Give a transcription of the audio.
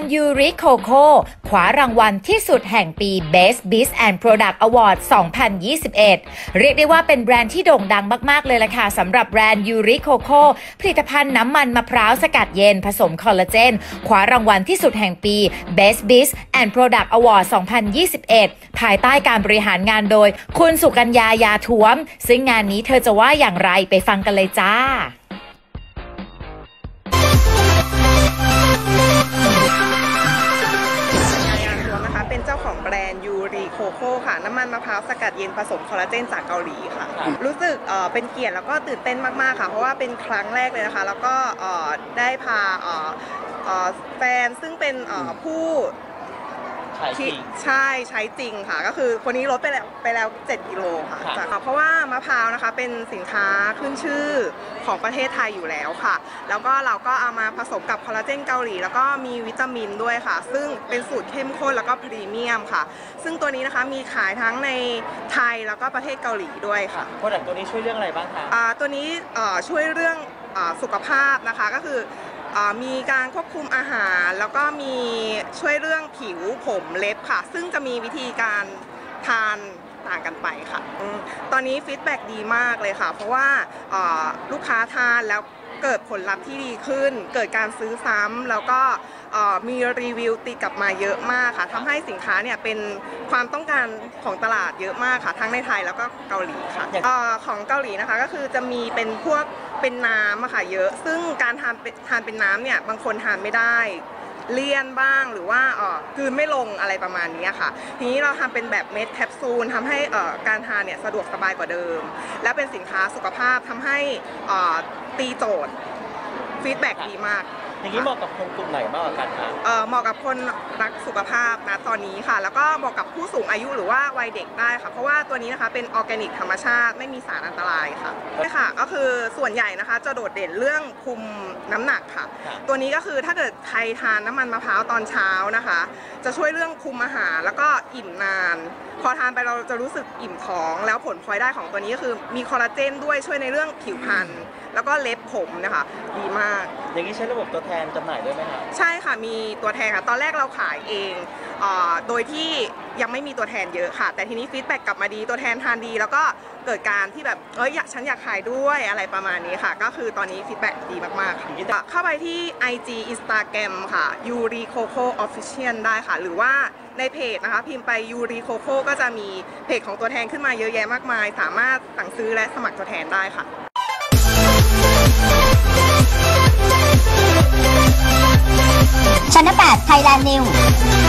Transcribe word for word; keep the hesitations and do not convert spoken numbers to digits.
านยูริโคโค่คว้ารางวัลที่สุดแห่งปี Best Biz and Product Award สองพันยี่สิบเอ็ดเรียกได้ว่าเป็นแบรนด์ที่โด่งดังมากๆเลยล่ะค่ะสำหรับแบรนด์ยูริโคโค่ผลิตภัณฑ์น้ำมันมะพร้าวสกัดเย็นผสมคอลลาเจนคว้ารางวัลที่สุดแห่งปี Best Biz and Product Award สองพันยี่สิบเอ็ดภายใต้การบริหารงานโดยคุณสุกัญญา ยาถ้วมซึ่งงานนี้เธอจะว่าอย่างไรไปฟังกันเลยจ้าแบรนด์ยูริโคโค่ค่ะน้ำมันมะพร้าวสกัดเย็นผสมคอลลาเจนจากเกาหลีค่ะรู้สึกเป็นเกียรติแล้วก็ตื่นเต้นมากๆค่ะเพราะว่าเป็นครั้งแรกเลยนะคะแล้วก็ได้พาแฟนซึ่งเป็นผู้ใช่ใช้จริงค่ะก็คือคนนี้ลดไปแล้วไปแล้วเจ็ดกิโลค่ะเพราะว่ามะพร้าวนะคะเป็นสินค้าขึ้นชื่อของประเทศไทยอยู่แล้วค่ะแล้วก็เราก็เอามาผสมกับคอลลาเจนเกาหลีแล้วก็มีวิตามินด้วยค่ะซึ่งเป็นสูตรเข้มข้นแล้วก็พรีเมียมค่ะซึ่งตัวนี้นะคะมีขายทั้งในไทยแล้วก็ประเทศเกาหลีด้วยค่ะโปรดักต์ตัวนี้ช่วยเรื่องอะไรบ้างคะตัวนี้ช่วยเรื่องสุขภาพนะคะก็คือมีการควบคุมอาหารแล้วก็มีช่วยเรื่องผิวผมเล็บค่ะซึ่งจะมีวิธีการทานต่างกันไปค่ะตอนนี้ฟีดแบ็กดีมากเลยค่ะเพราะว่าลูกค้าทานแล้วเกิดผลลัพธ์ที่ดีขึ้นเกิดการซื้อซ้ำแล้วก็มีรีวิวติดกลับมาเยอะมากค่ะทำให้สินค้าเนี่ยเป็นความต้องการของตลาดเยอะมากค่ะทั้งในไทยแล้วก็เกาหลีค่ะของเกาหลีนะคะก็คือจะมีเป็นพวกเป็นน้ำค่ะเยอะซึ่งการทานทานเป็นน้ำเนี่ยบางคนทานไม่ได้เลี่ยนบ้างหรือว่าคืนไม่ลงอะไรประมาณนี้ค่ะทีนี้เราทำเป็นแบบเม็ดแคปซูลทำให้การทานเนี่ยสะดวกสบายกว่าเดิมและเป็นสินค้าสุขภาพทำให้ตีโจทย์ฟีดแบ็กดีมากอย่างนี้เหมาะกับคนกลุ่มไหนมากกว่ากันคะเหมาะกับคนรักสุขภาพนะตอนนี้ค่ะแล้วก็เหมาะกับผู้สูงอายุหรือว่าวัยเด็กได้ค่ะเพราะว่าตัวนี้นะคะเป็นออร์แกนิกธรรมชาติไม่มีสารอันตรายค่ะนี่ค่ะก็คือส่วนใหญ่นะคะจะโดดเด่นเรื่องคุมน้ำหนักค่ะตัวนี้ก็คือถ้าเกิดใครทานน้ามันมะพร้าวตอนเช้านะคะจะช่วยเรื่องคุมอาหารแล้วก็อิ่มนานพอทานไปเราจะรู้สึกอิ่มท้องแล้วผลพลอยได้ของตัวนี้ก็คือมีคอลลาเจนด้วยช่วยในเรื่องผิวพรรณแล้วก็เล็บผมนะคะดีมากอย่างนี้ใช้ระบบตัวแทนจำหน่ายด้วยไหมคะใช่ค่ะมีตัวแทนค่ะตอนแรกเราขายเองโดยที่ยังไม่มีตัวแทนเยอะค่ะแต่ทีนี้ฟีดแบ็กกลับมาดีตัวแทนทานดีแล้วก็เกิดการที่แบบเอ้ยอยากฉันอยากขายด้วยอะไรประมาณนี้ค่ะก็คือตอนนี้ฟีดแบ็กดีมากๆเข้าไปที่ ไอ จี Instagram ค่ะ Yuri Coco Official ได้ค่ะหรือว่าในเพจนะคะพิมพ์ไป Yuri Coco ก็จะมีเพจของตัวแทนขึ้นมาเยอะแยะมากมายสามารถสั่งซื้อและสมัครตัวแทนได้ค่ะChannel แปด Thailand News